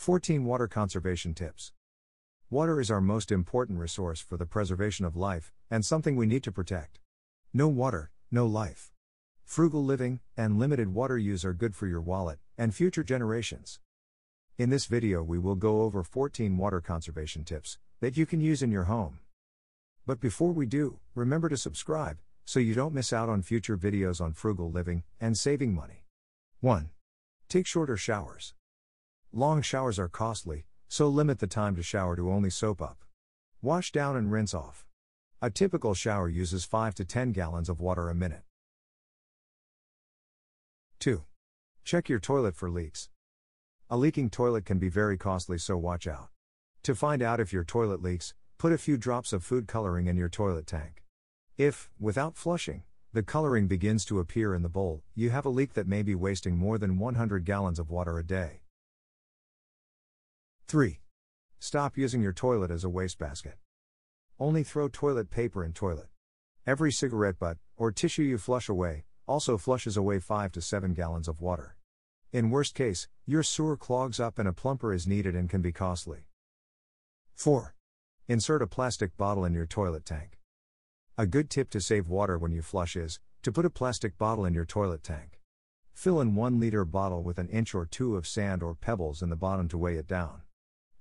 14 Water Conservation Tips. Water is our most important resource for the preservation of life, and something we need to protect. No water, no life. Frugal living and limited water use are good for your wallet and future generations. In this video, we will go over 14 water conservation tips that you can use in your home. But before we do, remember to subscribe so you don't miss out on future videos on frugal living and saving money. 1. Take shorter showers. Long showers are costly, so limit the time to shower to only soap up. Wash down and rinse off. A typical shower uses 5 to 10 gallons of water a minute. 2. Check your toilet for leaks. A leaking toilet can be very costly, so watch out. To find out if your toilet leaks, put a few drops of food coloring in your toilet tank. If, without flushing, the coloring begins to appear in the bowl, you have a leak that may be wasting more than 100 gallons of water a day. 3. Stop using your toilet as a wastebasket. Only throw toilet paper in toilet. Every cigarette butt, or tissue you flush away, also flushes away 5 to 7 gallons of water. In worst case, your sewer clogs up and a plumber is needed and can be costly. 4. Insert a plastic bottle in your toilet tank. A good tip to save water when you flush is to put a plastic bottle in your toilet tank. Fill in 1-liter bottle with an inch or 2 of sand or pebbles in the bottom to weigh it down.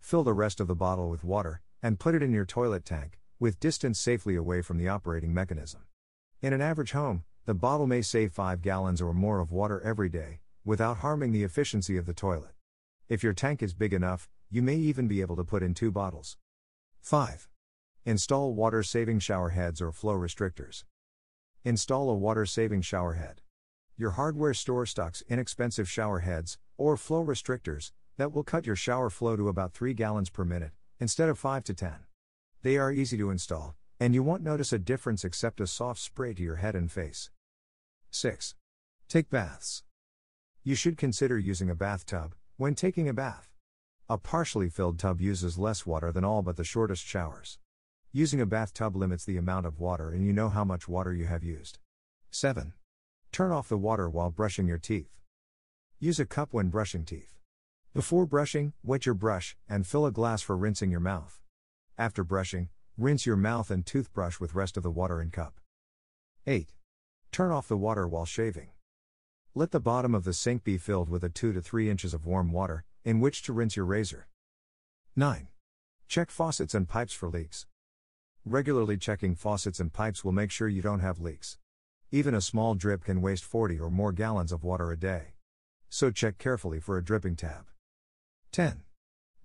Fill the rest of the bottle with water, and put it in your toilet tank, with distance safely away from the operating mechanism. In an average home, the bottle may save 5 gallons or more of water every day, without harming the efficiency of the toilet. If your tank is big enough, you may even be able to put in 2 bottles. 5. Install water-saving shower heads or flow restrictors. Install a water-saving shower head. Your hardware store stocks inexpensive shower heads, or flow restrictors, that will cut your shower flow to about 3 gallons per minute, instead of 5 to 10. They are easy to install, and you won't notice a difference except a soft spray to your head and face. 6. Take baths. You should consider using a bathtub when taking a bath. A partially filled tub uses less water than all but the shortest showers. Using a bathtub limits the amount of water, and you know how much water you have used. 7. Turn off the water while brushing your teeth. Use a cup when brushing teeth. Before brushing, wet your brush, and fill a glass for rinsing your mouth. After brushing, rinse your mouth and toothbrush with rest of the water in cup. 8. Turn off the water while shaving. Let the bottom of the sink be filled with a 2 to 3 inches of warm water, in which to rinse your razor. 9. Check faucets and pipes for leaks. Regularly checking faucets and pipes will make sure you don't have leaks. Even a small drip can waste 40 or more gallons of water a day. So check carefully for a dripping tab. 10.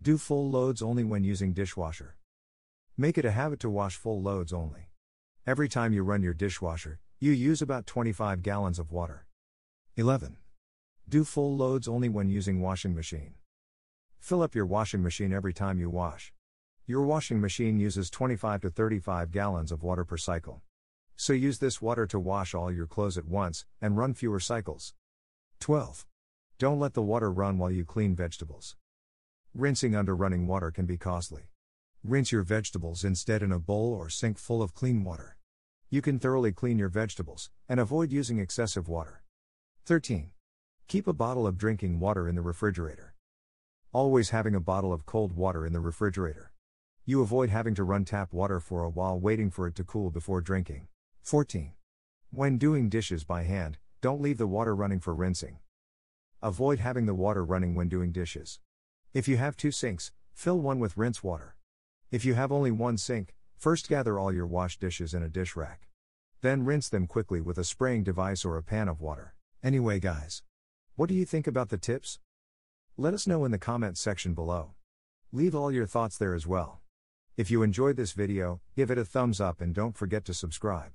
Do full loads only when using dishwasher. Make it a habit to wash full loads only. Every time you run your dishwasher, you use about 25 gallons of water. 11. Do full loads only when using washing machine. Fill up your washing machine every time you wash. Your washing machine uses 25 to 35 gallons of water per cycle. So use this water to wash all your clothes at once, and run fewer cycles. 12. Don't let the water run while you clean vegetables. Rinsing under running water can be costly. Rinse your vegetables instead in a bowl or sink full of clean water. You can thoroughly clean your vegetables, and avoid using excessive water. 13. Keep a bottle of drinking water in the refrigerator. Always having a bottle of cold water in the refrigerator. You avoid having to run tap water for a while waiting for it to cool before drinking. 14. When doing dishes by hand, don't leave the water running for rinsing. Avoid having the water running when doing dishes. If you have 2 sinks, fill one with rinse water. If you have only 1 sink, first gather all your washed dishes in a dish rack. Then rinse them quickly with a spraying device or a pan of water. Anyway, guys, what do you think about the tips? Let us know in the comment section below. Leave all your thoughts there as well. If you enjoyed this video, give it a thumbs up and don't forget to subscribe.